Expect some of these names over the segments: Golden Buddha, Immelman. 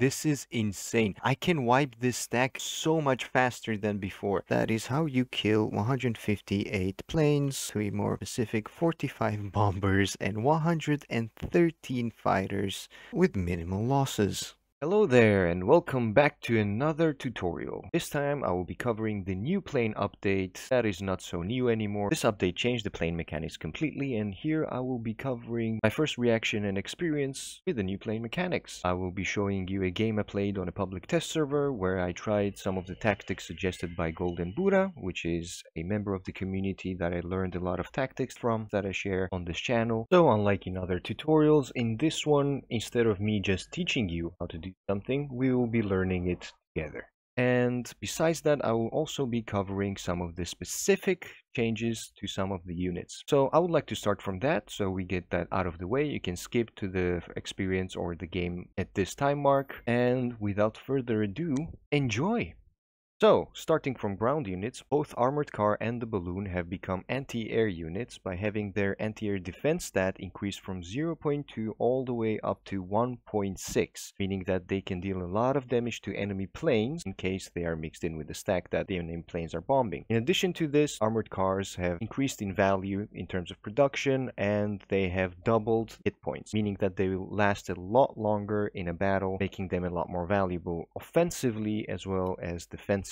This is insane. I can wipe this stack so much faster than before. That is how you kill 158 planes, 3 more Pacific, 45 bombers, and 113 fighters with minimal losses. Hello there and welcome back to another tutorial. This time I will be covering the new plane update that is not so new anymore. This update changed the plane mechanics completely, and here I will be covering my first reaction and experience with the new plane mechanics. I will be showing you a game I played on a public test server where I tried some of the tactics suggested by Golden Buddha, which is a member of the community that I learned a lot of tactics from that I share on this channel. So unlike in other tutorials, in this one, instead of me just teaching you how to do something, we will be learning it together. And besides that, I will also be covering some of the specific changes to some of the units. So I would like to start from that, so we get that out of the way. You can skip to the experience or the game at this time mark, and without further ado, enjoy! So, starting from ground units, both armored car and the balloon have become anti-air units by having their anti-air defense stat increase from 0.2 all the way up to 1.6, meaning that they can deal a lot of damage to enemy planes in case they are mixed in with the stack that the enemy planes are bombing. In addition to this, armored cars have increased in value in terms of production, and they have doubled hit points, meaning that they will last a lot longer in a battle, making them a lot more valuable offensively as well as defensively.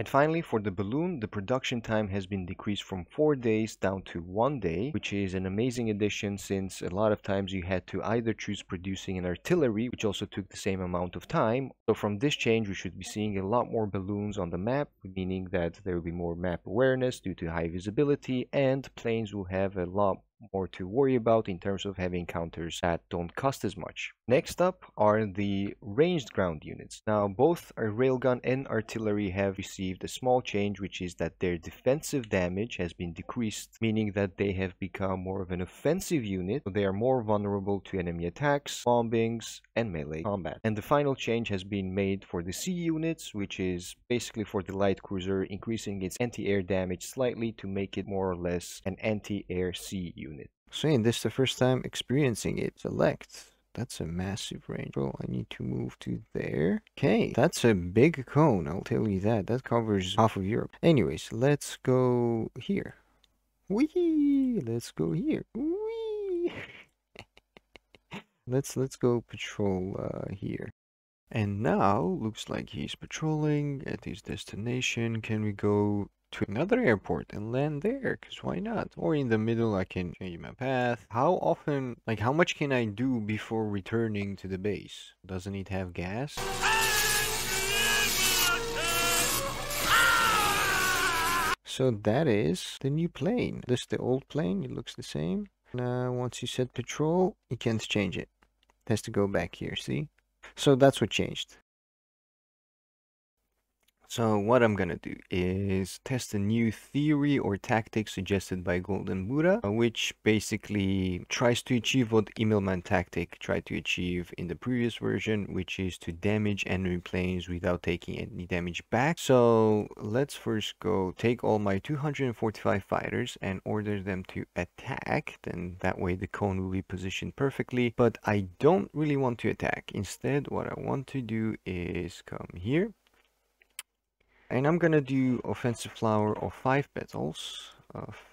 And finally, for the balloon, the production time has been decreased from 4 days down to 1 day, which is an amazing addition since a lot of times you had to either choose producing an artillery, which also took the same amount of time. So from this change, we should be seeing a lot more balloons on the map, meaning that there will be more map awareness due to high visibility, and planes will have a lot more to worry about in terms of having counters that don't cost as much. Next up are the ranged ground units. Now both our railgun and artillery have received a small change, which is that their defensive damage has been decreased, meaning that they have become more of an offensive unit, so they are more vulnerable to enemy attacks, bombings, and melee combat. And the final change has been made for the sea units, which is basically for the light cruiser, increasing its anti-air damage slightly to make it more or less an anti-air sea unit. Saying this the first time experiencing it. Select. That's a massive range. Oh, I need to move to there. Okay, that's a big cone, I'll tell you that. That covers half of Europe. Anyways, let's go here. Wee! Let's go here. Wee! let's go patrol here. And now looks like he's patrolling at his destination. Can we go to another airport and land there? Because why not? Or in the middle I can change my path. How often, like how much can I do before returning to the base? Doesn't it have gas? So that is the new plane. This is the old plane, it looks the same. Now once you set patrol, you can't change it. It has to go back here, see? So that's what changed. So what I'm gonna do is test a new theory or tactic suggested by Golden Buddha, which basically tries to achieve what Immelman tactic tried to achieve in the previous version, which is to damage enemy planes without taking any damage back. So let's first go take all my 245 fighters and order them to attack. Then that way the cone will be positioned perfectly, but I don't really want to attack. Instead, what I want to do is come here. And I'm gonna do offensive flower of 5 petals.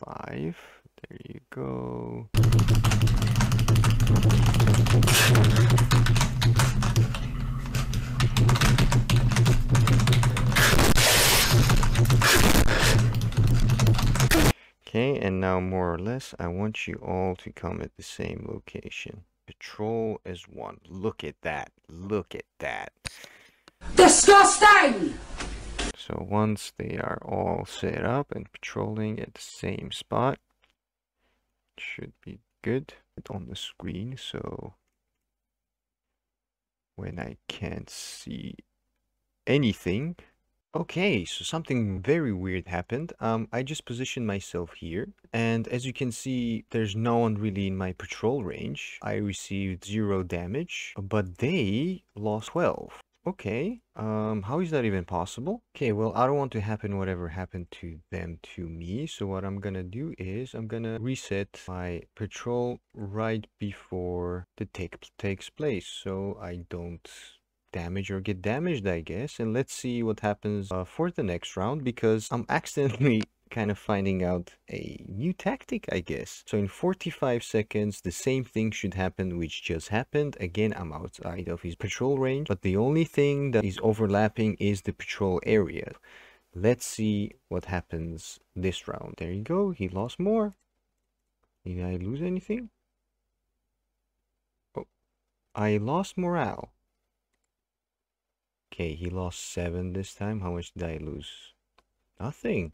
5. There you go. Okay, and now more or less, I want you all to come at the same location. Patrol as one. Look at that. Look at that. Disgusting! So once they are all set up and patrolling at the same spot, should be good on the screen. So when I can't see anything. Okay, so something very weird happened. I just positioned myself here, and as you can see, there's no one really in my patrol range. I received 0 damage, but they lost 12. Okay, how is that even possible? Okay, well, I don't want to happen whatever happened to them to me. So what I'm gonna do is I'm gonna reset my patrol right before the take takes place, so I don't damaged or get damaged, I guess. And let's see what happens for the next round, because I'm accidentally kind of finding out a new tactic, I guess. So in 45 seconds, the same thing should happen which just happened. Again, I'm outside of his patrol range, but the only thing that is overlapping is the patrol area. Let's see what happens this round. There you go. He lost more. Did I lose anything? Oh, I lost morale. Okay, he lost 7 this time. How much did I lose? Nothing.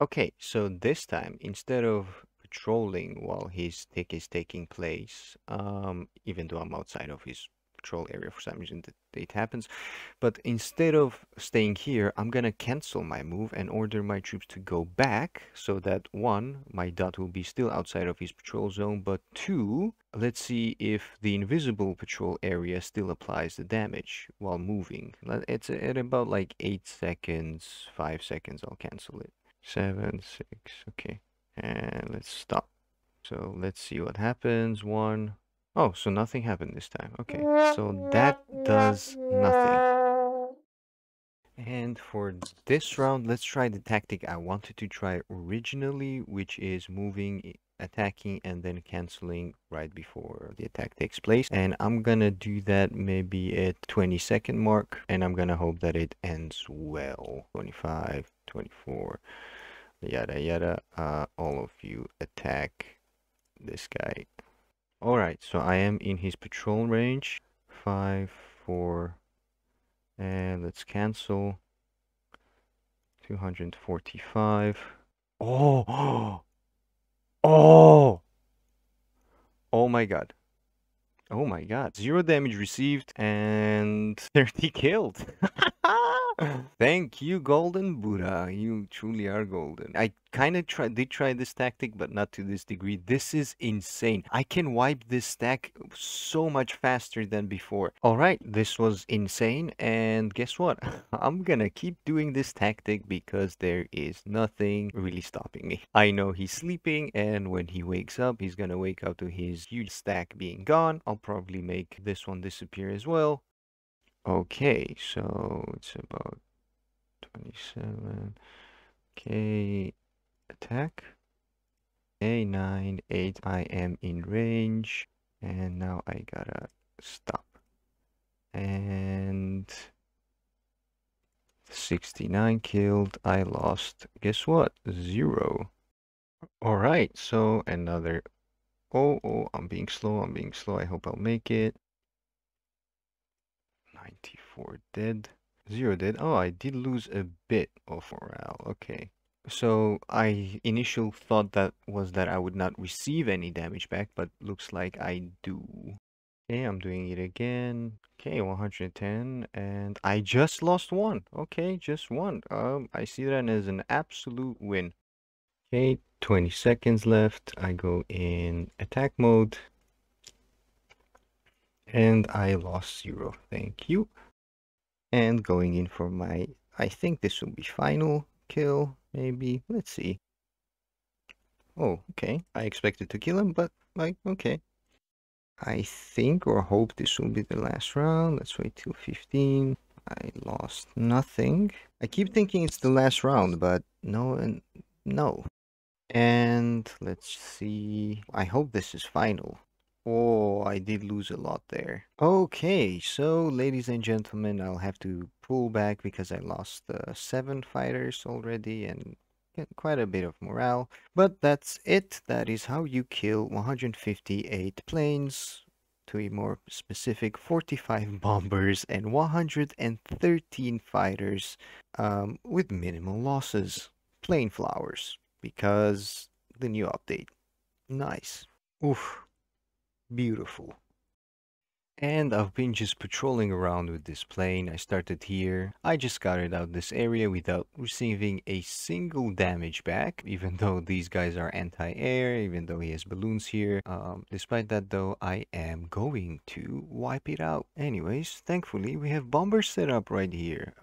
Okay, so this time, instead of patrolling while his tick is taking place, even though I'm outside of his patrol area for some reason, it happens, but instead of staying here, I'm gonna cancel my move and order my troops to go back, so that 1, my dot will be still outside of his patrol zone, but 2, let's see if the invisible patrol area still applies the damage while moving. It's at about like 8 seconds, 5 seconds, I'll cancel it. 7, 6, okay, and let's stop. So let's see what happens. 1. Oh, so nothing happened this time. Okay, so that does nothing. And for this round, let's try the tactic I wanted to try originally, which is moving, attacking, and then canceling right before the attack takes place. And I'm gonna do that maybe at 20-second mark, and I'm gonna hope that it ends well. 25, 24, yada yada. All of you attack this guy. Alright, so I am in his patrol range. 5, 4, and let's cancel. 245. Oh my god. Oh my god. 0 damage received and 30 killed. Thank you, Golden Buddha. You truly are golden. I kind of did try this tactic, but not to this degree. This is insane. I can wipe this stack so much faster than before. Alright, this was insane. And guess what? I'm gonna keep doing this tactic because there is nothing really stopping me. I know he's sleeping, and when he wakes up, he's gonna wake up to his huge stack being gone. I'll probably make this one disappear as well. Okay, so it's about 27. Okay, attack. A 9, 8. I am in range, and now I gotta stop. And 69 killed. I lost. Guess what? 0. All right. So another. Oh! I'm being slow. I'm being slow. I hope I'll make it. 94 dead, 0 dead. Oh, I did lose a bit of morale. Okay, so I initial thought that was that I would not receive any damage back, but looks like I do. Okay, I'm doing it again. Okay, 110, and I just lost 1. Okay, just 1. I see that as an absolute win. Okay, 20 seconds left. I go in attack mode. And I lost 0, thank you. And going in for my, I think this will be final kill, maybe. Let's see. Oh, okay. I expected to kill him, but like, okay. I think or hope this will be the last round. Let's wait till 15. I lost nothing. I keep thinking it's the last round, but no and no. And let's see. I hope this is final. Oh, I did lose a lot there. Okay, so ladies and gentlemen, I'll have to pull back because I lost 7 fighters already and quite a bit of morale. But that's it. That is how you kill 158 planes, to be more specific, 45 bombers and 113 fighters with minimal losses. Plane flowers, because the new update. Nice. Oof. Beautiful. And I've been just patrolling around with this plane. I started here. I just scouted out this area without receiving a single damage back, even though these guys are anti-air, even though he has balloons here. Despite that though, I am going to wipe it out. Anyways, thankfully we have bombers set up right here.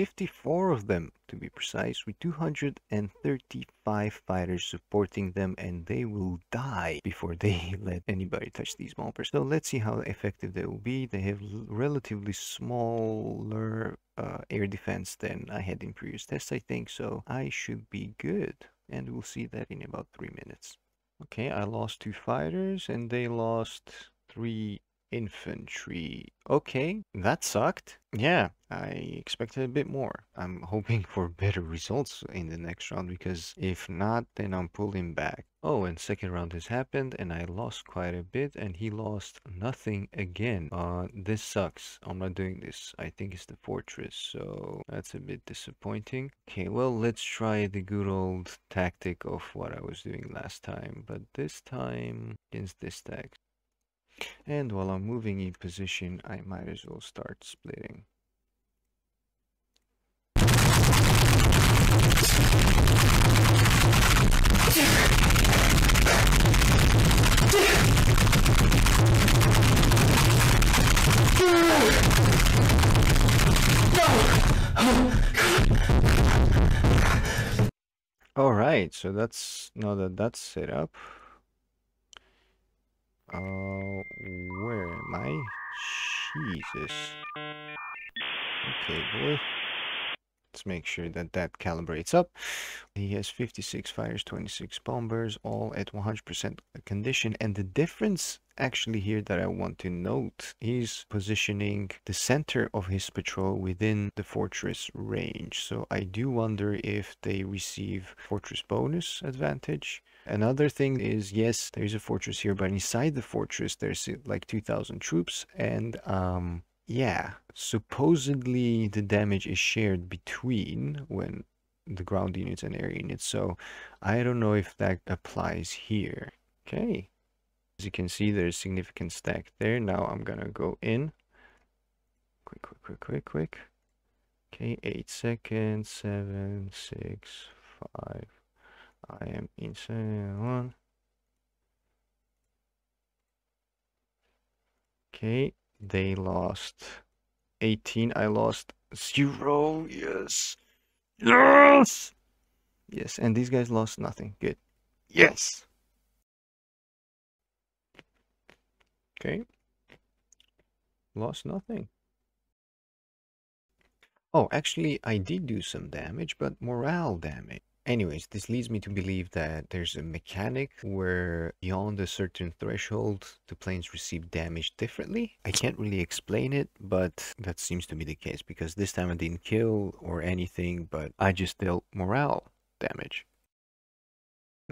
54 of them, to be precise, with 235 fighters supporting them, and they will die before they let anybody touch these moppers. So let's see how effective they will be. They have relatively smaller air defense than I had in previous tests, I think, so I should be good. And we'll see that in about 3 minutes. Okay, I lost 2 fighters and they lost 3 infantry. Okay, that sucked. Yeah, I expected a bit more. I'm hoping for better results in the next round, because if not, then I'm pulling back. Oh, and second round has happened and I lost quite a bit and he lost nothing again. This sucks. I'm not doing this. I think it's the fortress, so that's a bit disappointing. Okay, well, let's try the good old tactic of what I was doing last time, but this time against this tactic. And while I'm moving in position, I might as well start splitting. Alright, so that's, now that that's set up, where am I? Jesus. Okay, boy. Let's make sure that that calibrates up. He has 56 fighters, 26 bombers, all at 100% condition. And the difference actually here that I want to note, he's positioning the center of his patrol within the fortress range. So I do wonder if they receive fortress bonus advantage. Another thing is, yes, there is a fortress here, but inside the fortress, there's like 2,000 troops. And yeah, supposedly the damage is shared between when the ground units and air units. So I don't know if that applies here. Okay. As you can see, there's significant stack there. Now I'm going to go in. Quick. Okay, 8 seconds, 7, 6, 5. I am inside 1. Okay. They lost 18. I lost 0. Yes. Yes. Yes. And these guys lost nothing. Good. Yes. Okay. Lost nothing. Oh, actually, I did do some damage, but morale damage. Anyways, this leads me to believe that there's a mechanic where beyond a certain threshold, the planes receive damage differently. I can't really explain it, but that seems to be the case, because this time I didn't kill or anything, but I just dealt morale damage.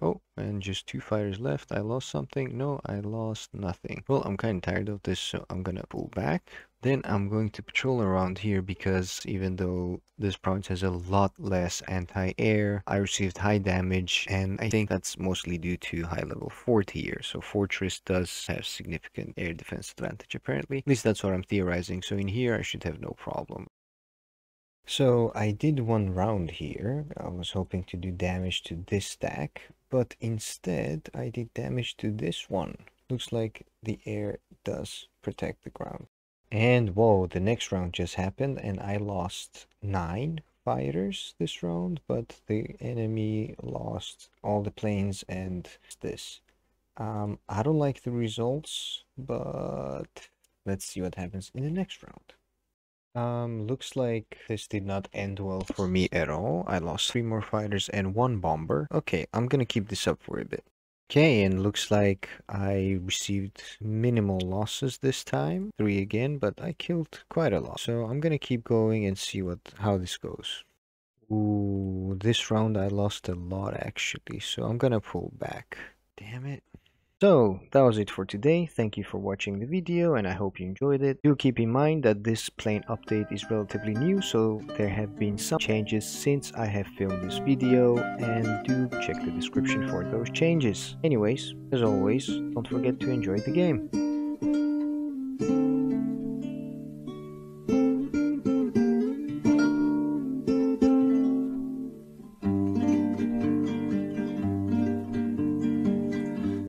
Oh, and just 2 fighters left. I lost something. No, I lost nothing. Well, I'm kind of tired of this, so I'm gonna pull back. Then I'm going to patrol around here, because even though this province has a lot less anti-air, I received high damage, and I think that's mostly due to high level fort here. So fortress does have significant air defense advantage, apparently. At least that's what I'm theorizing. So in here, I should have no problem. So I did one round here. I was hoping to do damage to this stack, but instead I did damage to this one. Looks like the air does protect the ground. And whoa, the next round just happened and I lost 9 fighters this round, but the enemy lost all the planes and this. I don't like the results, but let's see what happens in the next round. Looks like this did not end well for me at all. I lost 3 more fighters and 1 bomber. Okay, I'm gonna keep this up for a bit. Okay, and looks like I received minimal losses this time. 3 again, but I killed quite a lot. So I'm gonna keep going and see how this goes. Ooh, this round I lost a lot actually, so I'm gonna pull back. Damn it. So, that was it for today. Thank you for watching the video and I hope you enjoyed it. Do keep in mind that this plane update is relatively new, so there have been some changes since I have filmed this video, and do check the description for those changes. Anyways, as always, don't forget to enjoy the game.